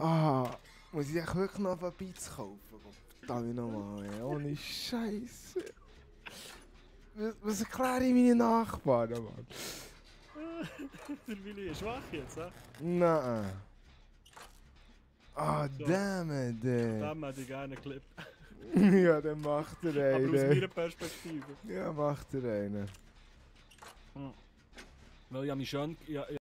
Ah, muss ich echt wirklich noch ein Pizza kaufen? Verdammt nochmal, ey. Ohne Scheiße. Was erkläre ich meine Nachbarn, Mann? Der Willi ist schwach jetzt, hä? Nein. Ah, so. Dammit, ey. Dammit hätte ich gerne geklippt. Ja, dann macht er einen. Aber aus meiner Perspektive. Ja, macht er einen. Hm. Weil ich habe mich schön...